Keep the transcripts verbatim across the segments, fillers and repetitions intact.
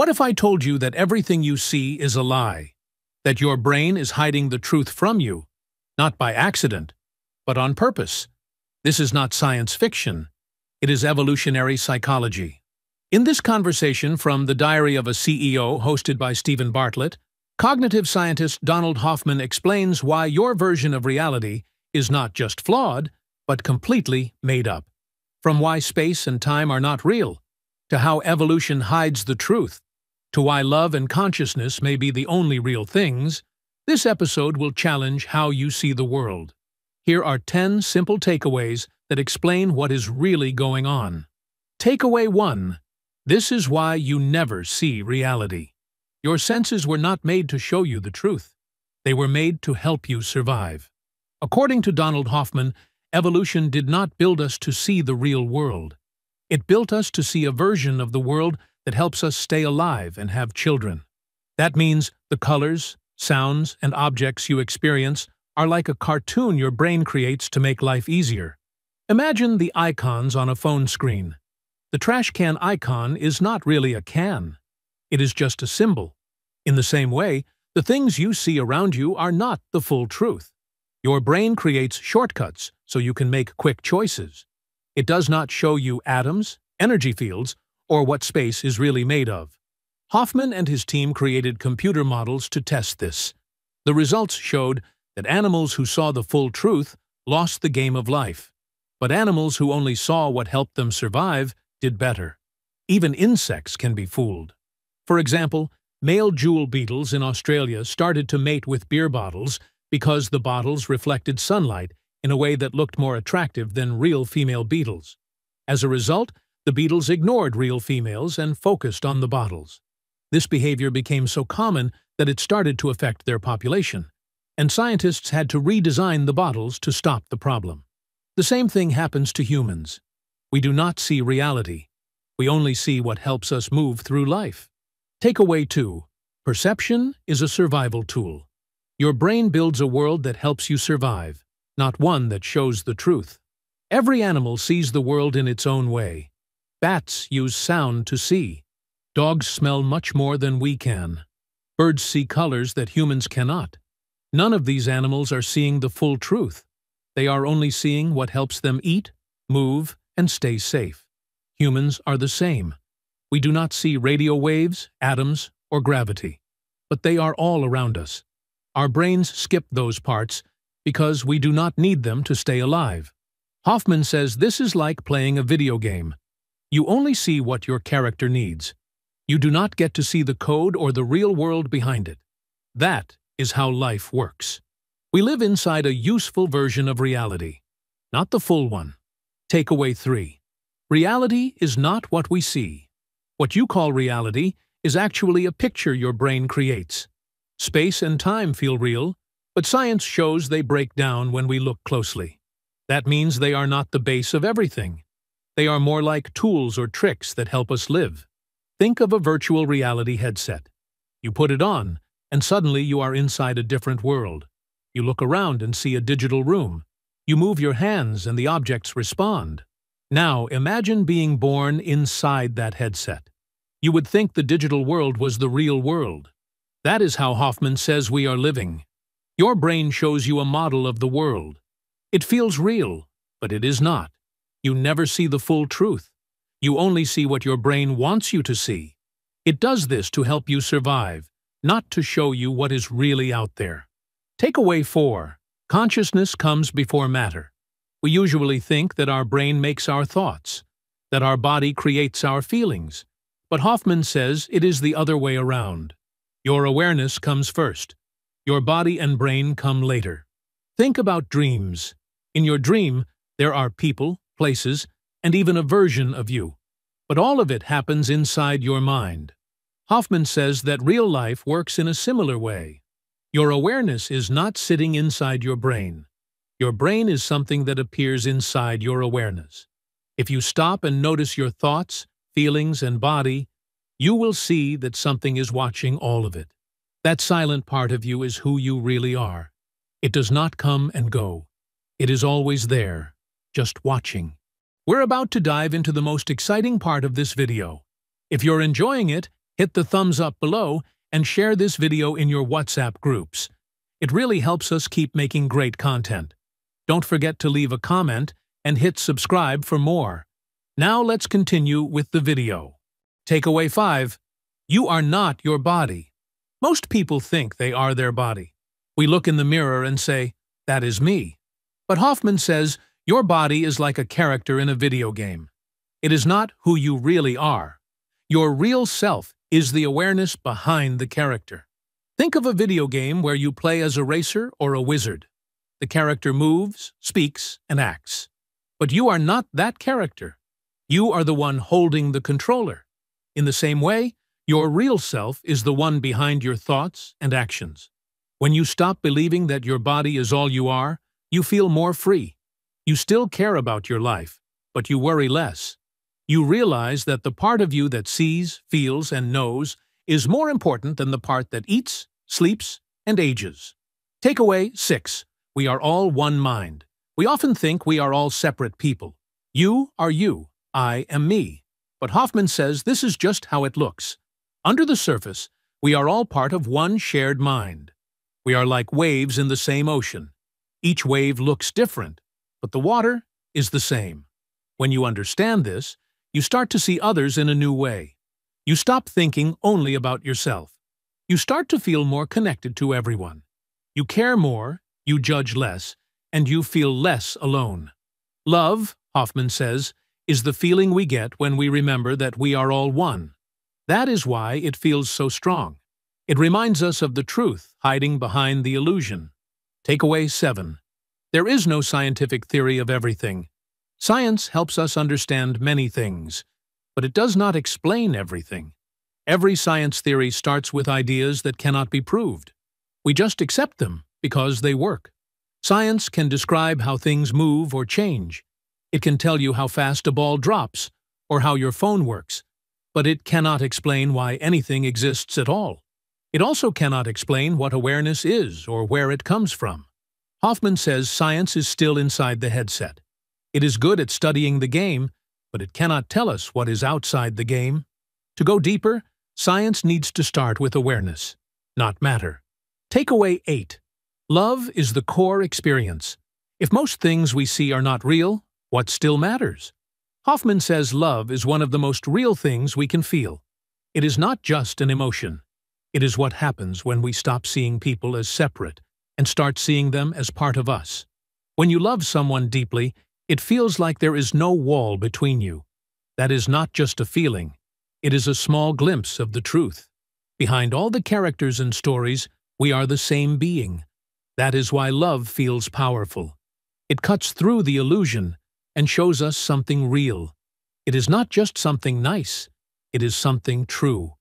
What if I told you that everything you see is a lie, that your brain is hiding the truth from you, not by accident, but on purpose? This is not science fiction. It is evolutionary psychology. In this conversation from The Diary of a C E O, hosted by Steven Bartlett, cognitive scientist Donald Hoffman explains why your version of reality is not just flawed, but completely made up. From why space and time are not real, to how evolution hides the truth, to why love and consciousness may be the only real things, this episode will challenge how you see the world. Here are ten simple takeaways that explain what is really going on. Takeaway one. This is why you never see reality. Your senses were not made to show you the truth. They were made to help you survive. According to Donald Hoffman, evolution did not build us to see the real world. It built us to see a version of the world that helps us stay alive and have children. That means the colors, sounds, and objects you experience are like a cartoon your brain creates to make life easier. Imagine the icons on a phone screen. The trash can icon is not really a can. It is just a symbol. In the same way, the things you see around you are not the full truth. Your brain creates shortcuts so you can make quick choices. It does not show you atoms, energy fields, or what space is really made of. Hoffman and his team created computer models to test this. The results showed that animals who saw the full truth lost the game of life, but animals who only saw what helped them survive did better. Even insects can be fooled. For example, male jewel beetles in Australia started to mate with beer bottles because the bottles reflected sunlight in a way that looked more attractive than real female beetles. As a result, the beetles ignored real females and focused on the bottles. This behavior became so common that it started to affect their population, and scientists had to redesign the bottles to stop the problem. The same thing happens to humans. We do not see reality. We only see what helps us move through life. Takeaway two. Perception is a survival tool. Your brain builds a world that helps you survive, not one that shows the truth. Every animal sees the world in its own way. Bats use sound to see. Dogs smell much more than we can. Birds see colors that humans cannot. None of these animals are seeing the full truth. They are only seeing what helps them eat, move, and stay safe. Humans are the same. We do not see radio waves, atoms, or gravity, but they are all around us. Our brains skip those parts because we do not need them to stay alive. Hoffman says this is like playing a video game. You only see what your character needs. You do not get to see the code or the real world behind it. That is how life works. We live inside a useful version of reality, not the full one. Takeaway three. Reality is not what we see. What you call reality is actually a picture your brain creates. Space and time feel real, but science shows they break down when we look closely. That means they are not the base of everything. They are more like tools or tricks that help us live. Think of a virtual reality headset. You put it on, and suddenly you are inside a different world. You look around and see a digital room. You move your hands and the objects respond. Now imagine being born inside that headset. You would think the digital world was the real world. That is how Hoffman says we are living. Your brain shows you a model of the world. It feels real, but it is not. You never see the full truth. You only see what your brain wants you to see. It does this to help you survive, not to show you what is really out there. Takeaway four. Consciousness comes before matter. We usually think that our brain makes our thoughts, that our body creates our feelings, but Hoffman says it is the other way around. Your awareness comes first. Your body and brain come later. Think about dreams. In your dream, there are people, places, and even a version of you. But all of it happens inside your mind. Hoffman says that real life works in a similar way. Your awareness is not sitting inside your brain. Your brain is something that appears inside your awareness. If you stop and notice your thoughts, feelings, and body, you will see that something is watching all of it. That silent part of you is who you really are. It does not come and go. It is always there, just watching. We're about to dive into the most exciting part of this video. If you're enjoying it, hit the thumbs up below, and share this video in your WhatsApp groups. It really helps us keep making great content. Don't forget to leave a comment and hit subscribe for more. Now let's continue with the video. Takeaway five. You are not your body. Most people think they are their body. We look in the mirror and say, that is me. But Hoffman says, your body is like a character in a video game. It is not who you really are. Your real self is the awareness behind the character. Think of a video game where you play as a racer or a wizard. The character moves, speaks, and acts. But you are not that character. You are the one holding the controller. In the same way, your real self is the one behind your thoughts and actions. When you stop believing that your body is all you are, you feel more free. You still care about your life, but you worry less. You realize that the part of you that sees, feels, and knows is more important than the part that eats, sleeps, and ages. Takeaway six. We are all one mind. We often think we are all separate people. You are you. I am me. But Hoffman says this is just how it looks. Under the surface, we are all part of one shared mind. We are like waves in the same ocean. Each wave looks different, but the water is the same. When you understand this, you start to see others in a new way. You stop thinking only about yourself. You start to feel more connected to everyone. You care more, you judge less, and you feel less alone. Love, Hoffman says, is the feeling we get when we remember that we are all one. That is why it feels so strong. It reminds us of the truth hiding behind the illusion. Takeaway seven. There is no scientific theory of everything. Science helps us understand many things, but it does not explain everything. Every science theory starts with ideas that cannot be proved. We just accept them because they work. Science can describe how things move or change. It can tell you how fast a ball drops or how your phone works, but it cannot explain why anything exists at all. It also cannot explain what awareness is or where it comes from. Hoffman says science is still inside the headset. It is good at studying the game, but it cannot tell us what is outside the game. To go deeper, science needs to start with awareness, not matter. Takeaway eight. Love is the core experience. If most things we see are not real, what still matters? Hoffman says love is one of the most real things we can feel. It is not just an emotion. It is what happens when we stop seeing people as separate and start seeing them as part of us. When you love someone deeply, it feels like there is no wall between you. That is not just a feeling. It is a small glimpse of the truth. Behind all the characters and stories, we are the same being. That is why love feels powerful. It cuts through the illusion and shows us something real. It is not just something nice, it is something true.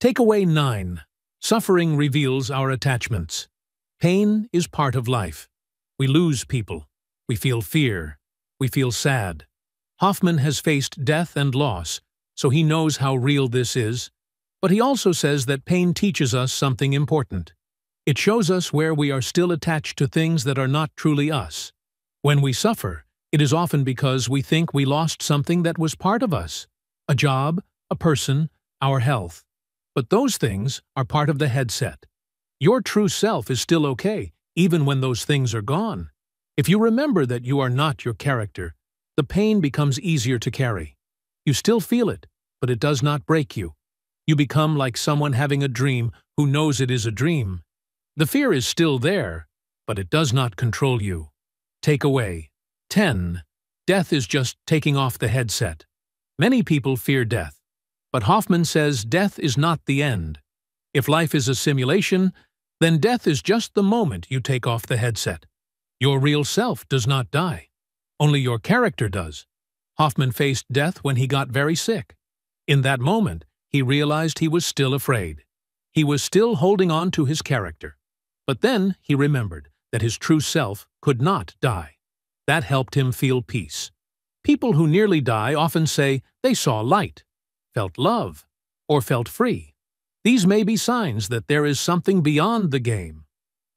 Takeaway nine. Suffering reveals our attachments. Pain is part of life. We lose people. We feel fear. We feel sad. Hoffman has faced death and loss, so he knows how real this is, but he also says that pain teaches us something important. It shows us where we are still attached to things that are not truly us. When we suffer, it is often because we think we lost something that was part of us, a job, a person, our health. But those things are part of the headset. Your true self is still okay, even when those things are gone. If you remember that you are not your character, the pain becomes easier to carry. You still feel it, but it does not break you. You become like someone having a dream who knows it is a dream. The fear is still there, but it does not control you. Takeaway ten. Death is just taking off the headset. Many people fear death, but Hoffman says death is not the end. If life is a simulation, then death is just the moment you take off the headset. Your real self does not die. Only your character does. Hoffman faced death when he got very sick. In that moment, he realized he was still afraid. He was still holding on to his character. But then he remembered that his true self could not die. That helped him feel peace. People who nearly die often say they saw light, felt love, or felt free. These may be signs that there is something beyond the game.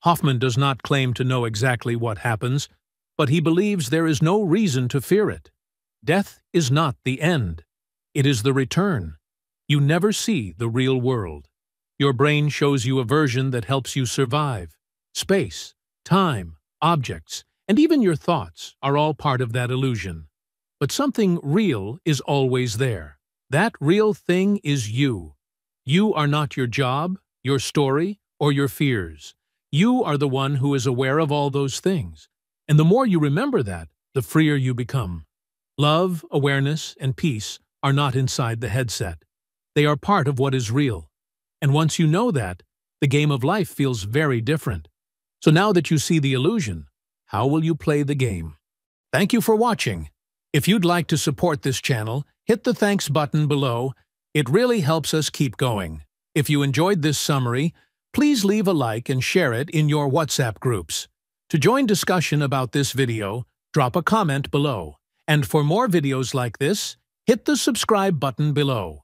Hoffman does not claim to know exactly what happens, but he believes there is no reason to fear it. Death is not the end. It is the return. You never see the real world. Your brain shows you a version that helps you survive. Space, time, objects, and even your thoughts are all part of that illusion. But something real is always there. That real thing is you. You are not your job, your story, or your fears. You are the one who is aware of all those things. And the more you remember that, the freer you become. Love, awareness, and peace are not inside the headset. They are part of what is real. And once you know that, the game of life feels very different. So now that you see the illusion, how will you play the game? Thank you for watching. If you'd like to support this channel, hit the thanks button below. It really helps us keep going. If you enjoyed this summary, please leave a like and share it in your WhatsApp groups. To join discussion about this video, drop a comment below. And for more videos like this, hit the subscribe button below.